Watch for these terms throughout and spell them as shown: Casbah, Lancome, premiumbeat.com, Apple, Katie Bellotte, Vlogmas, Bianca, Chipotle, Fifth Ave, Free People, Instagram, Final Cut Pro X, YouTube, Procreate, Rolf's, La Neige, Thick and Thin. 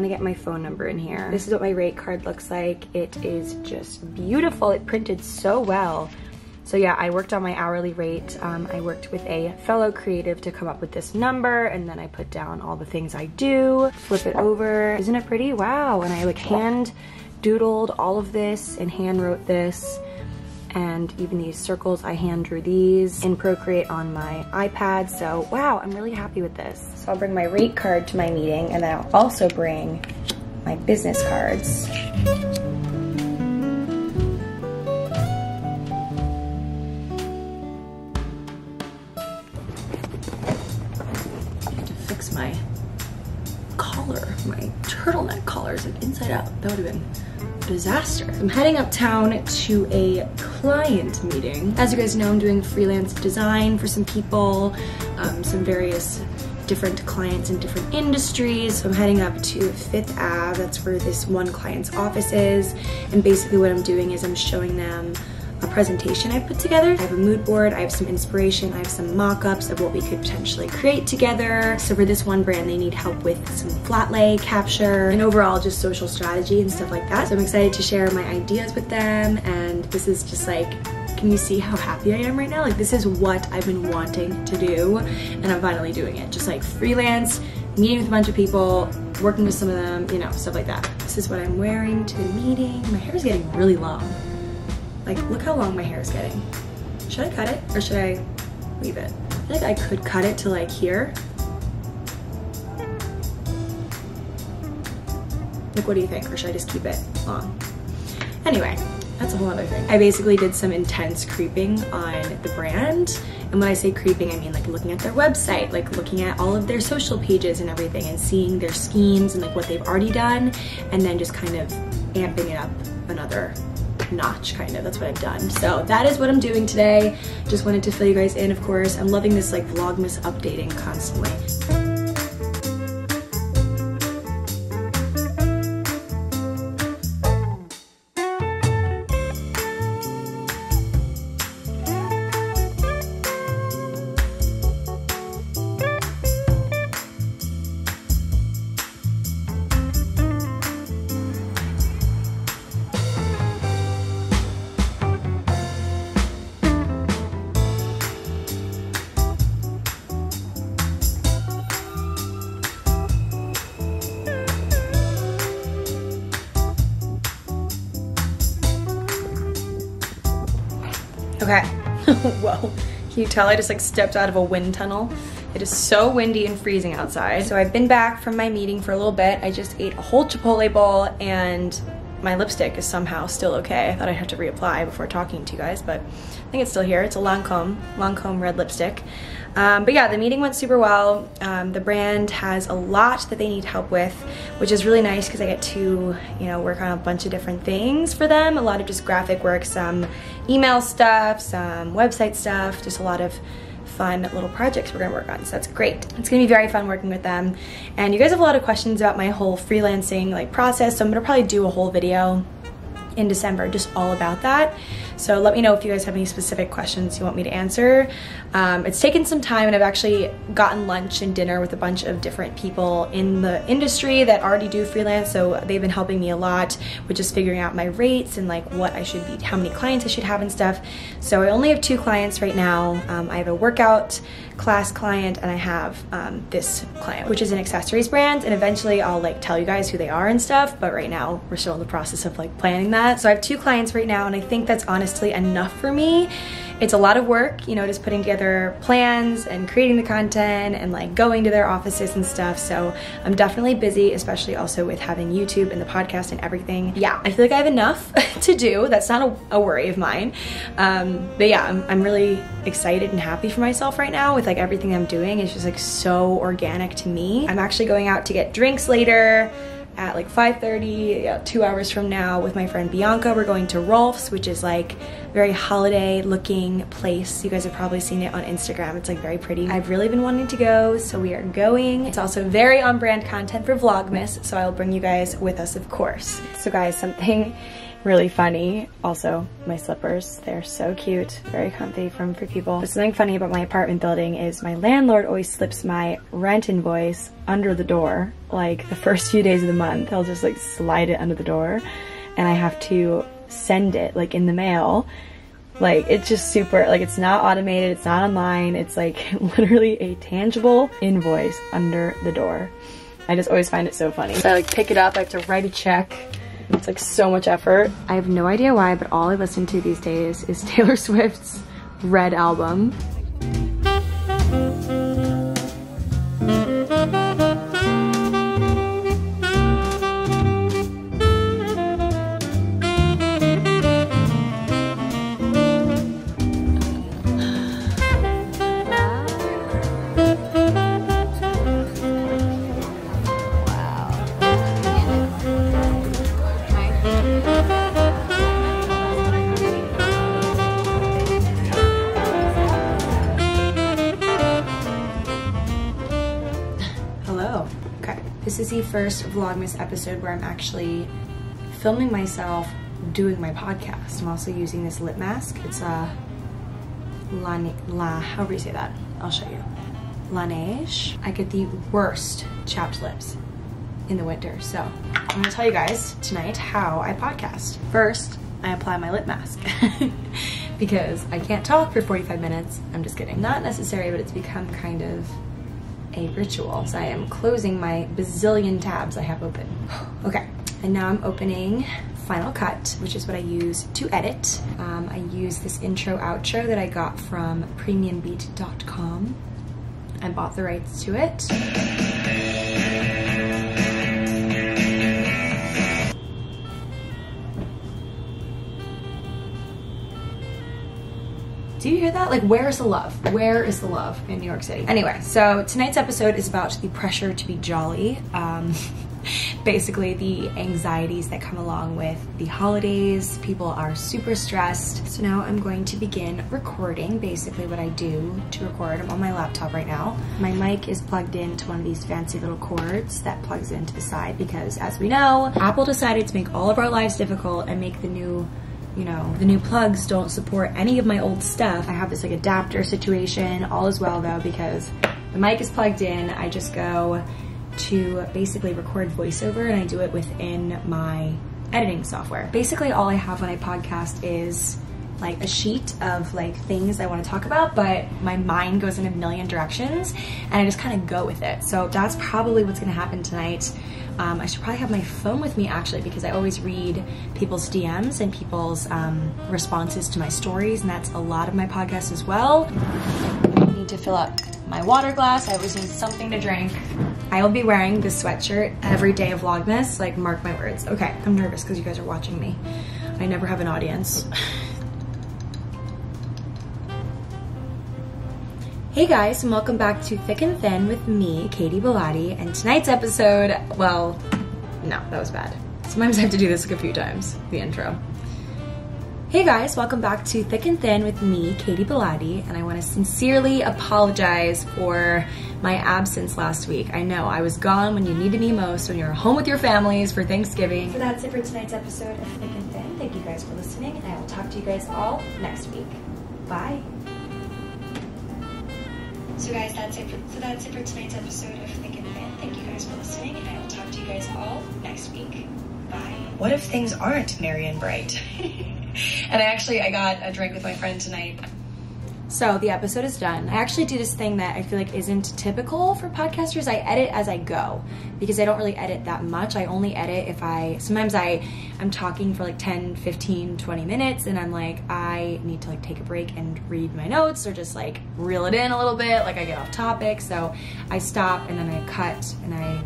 want to get my phone number in here. This is what my rate card looks like. It is just beautiful. It printed so well. So yeah, I worked on my hourly rate. I worked with a fellow creative to come up with this number, and then I put down all the things I do, flip it over. Isn't it pretty? Wow. And I like hand doodled all of this and hand wrote this. And even these circles, I hand drew these in Procreate on my iPad. So wow, I'm really happy with this. So I'll bring my rate card to my meeting, and then I'll also bring my business cards. Fix my collar, my turtleneck collar is like inside out. That would have been disaster. I'm heading uptown to a client meeting. As you guys know, I'm doing freelance design for some people, some various different clients in different industries. So I'm heading up to Fifth Ave. That's where this one client's office is. And basically what I'm doing is I'm showing them a presentation I've put together. I have a mood board, I have some inspiration, I have some mock-ups of what we could potentially create together. So for this one brand, they need help with some flat lay capture and overall just social strategy and stuff like that. So I'm excited to share my ideas with them, and this is just like, can you see how happy I am right now? Like, this is what I've been wanting to do, and I'm finally doing it. Just like freelance, meeting with a bunch of people, working with some of them, you know, stuff like that. This is what I'm wearing to the meeting. My hair is getting really long. Like, look how long my hair is getting. Should I cut it or should I leave it? I feel like I could cut it to like here. Like, what do you think? Or should I just keep it long? Anyway, that's a whole other thing. I basically did some intense creeping on the brand. And when I say creeping, I mean like looking at their website, like looking at all of their social pages and everything, and seeing their schemes and like what they've already done, and then just kind of amping it up another notch, kind of. That's what I've done. So that is what I'm doing today. Just wanted to fill you guys in, of course. I'm loving this like Vlogmas updating constantly. Okay. Whoa. Can you tell I just like stepped out of a wind tunnel? It is so windy and freezing outside. So I've been back from my meeting for a little bit. I just ate a whole Chipotle bowl, and my lipstick is somehow still okay. I thought I'd have to reapply before talking to you guys, but I think it's still here. It's a Lancome red lipstick. But yeah, the meeting went super well. The brand has a lot that they need help with, which is really nice because I get to, you know, work on a bunch of different things for them. A lot of just graphic work, some email stuff, some website stuff, just a lot of fun little projects we're gonna work on, so that's great. It's gonna be very fun working with them. And you guys have a lot of questions about my whole freelancing like process, so I'm gonna probably do a whole video in December just all about that. So let me know if you guys have any specific questions you want me to answer. It's taken some time, and I've actually gotten lunch and dinner with a bunch of different people in the industry that already do freelance, so they've been helping me a lot with just figuring out my rates and like what I should be, how many clients I should have and stuff. So I only have 2 clients right now. I have a workout class client, and I have this client, which is an accessories brand, and eventually I'll like tell you guys who they are and stuff, but right now we're still in the process of like planning that. So I have 2 clients right now, and I think that's honestly enough for me. It's a lot of work, you know, just putting together plans and creating the content and like going to their offices and stuff. So I'm definitely busy, especially also with having YouTube and the podcast and everything. Yeah, I feel like I have enough to do. That's not a worry of mine. But yeah, I'm really excited and happy for myself right now with like everything I'm doing. It's just like so organic to me. I'm actually going out to get drinks later at like 5:30, yeah, 2 hours from now, with my friend Bianca. We're going to Rolf's, which is like very holiday looking place. You guys have probably seen it on Instagram. It's like very pretty. I've really been wanting to go, so we are going. It's also very on brand content for Vlogmas, so I'll bring you guys with us, of course. So guys, something really funny. Also, my slippers, they're so cute, very comfy from Free People. But something funny about my apartment building is my landlord always slips my rent invoice under the door. Like the first few days of the month, he'll just like slide it under the door and I have to send it like in the mail. Like it's just super, like it's not automated, it's not online, it's like literally a tangible invoice under the door. I just always find it so funny. So I like pick it up, I have to write a check. It's like so much effort. I have no idea why, but all I listen to these days is Taylor Swift's Red album. This is the first Vlogmas episode where I'm actually filming myself doing my podcast. I'm also using this lip mask. It's a however you say that, I'll show you. La Neige. I get the worst chapped lips in the winter, so I'm gonna tell you guys tonight how I podcast. First, I apply my lip mask because I can't talk for 45 minutes. I'm just kidding. Not necessary, but it's become kind of a ritual. So I am closing my bazillion tabs I have open. Okay, and now I'm opening Final Cut, which is what I use to edit. I use this intro outro that I got from premiumbeat.com. I bought the rights to it. Do you hear that? Like, where is the love? Where is the love in New York City? Anyway, so tonight's episode is about the pressure to be jolly. Basically the anxieties that come along with the holidays. People are super stressed. So now I'm going to begin recording basically what I do to record. I'm on my laptop right now. My mic is plugged into one of these fancy little cords that plugs into the side because, as we know, Apple decided to make all of our lives difficult and make the new the new plugs don't support any of my old stuff. I have this like adapter situation. All is well though, because the mic is plugged in. I just go to basically record voiceover and I do it within my editing software. Basically all I have when I podcast is like a sheet of like things I want to talk about, but my mind goes in a million directions and I just kind of go with it. So that's probably what's going to happen tonight. I should probably have my phone with me actually, because I always read people's DMs and people's responses to my stories, and that's a lot of my podcasts as well. I need to fill up my water glass. I always need something to drink. I will be wearing this sweatshirt every day of Vlogmas, like mark my words. Okay, I'm nervous because you guys are watching me. I never have an audience. Hey guys, and welcome back to Thick and Thin with me, Katie Bellotte, and tonight's episode, well, no, that was bad. Sometimes I have to do this like a few times, the intro. Hey guys, welcome back to Thick and Thin with me, Katie Bellotte, and I want to sincerely apologize for my absence last week. I know, I was gone when you needed me most, when you were home with your families for Thanksgiving. So that's it for tonight's episode of Thick and Thin. Thank you guys for listening, and I will talk to you guys all next week. Bye. So guys, that's it for tonight's episode of Thick and Thin. Thank you guys for listening, and I will talk to you guys all next week. Bye. What if things aren't merry and bright? And I got a drink with my friend tonight. So the episode is done. I actually do this thing that I feel like isn't typical for podcasters. I edit as I go because I don't really edit that much. I only edit if sometimes I'm talking for like 10, 15, 20 minutes and I'm like, I need to like take a break and read my notes or just like reel it in a little bit. Like I get off topic. So I stop and then I cut and I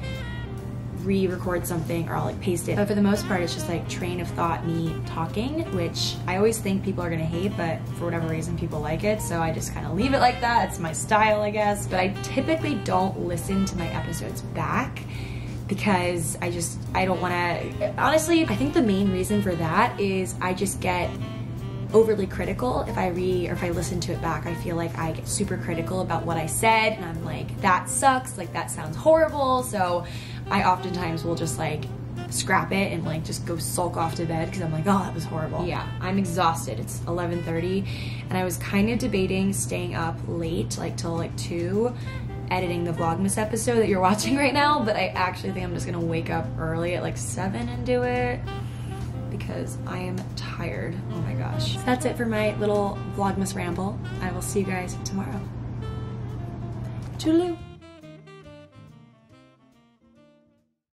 re-record something, or I'll like paste it. But for the most part, it's just like train of thought, me talking, which I always think people are gonna hate, but for whatever reason, people like it. So I just kind of leave it like that. It's my style, I guess. But I typically don't listen to my episodes back because I don't wanna, honestly, I think the main reason for that is I just get overly critical if I if I listen to it back. I feel like I get super critical about what I said and I'm like, that sucks, like that sounds horrible. So I oftentimes will just like scrap it and like just go sulk off to bed because I'm like, oh, that was horrible. Yeah, I'm exhausted. It's 11:30 and I was kind of debating staying up late, like till like 2, editing the Vlogmas episode that you're watching right now, but I actually think I'm just gonna wake up early at like 7 and do it because I am tired. Oh my gosh. So that's it for my little Vlogmas ramble. I will see you guys tomorrow. Toodaloo.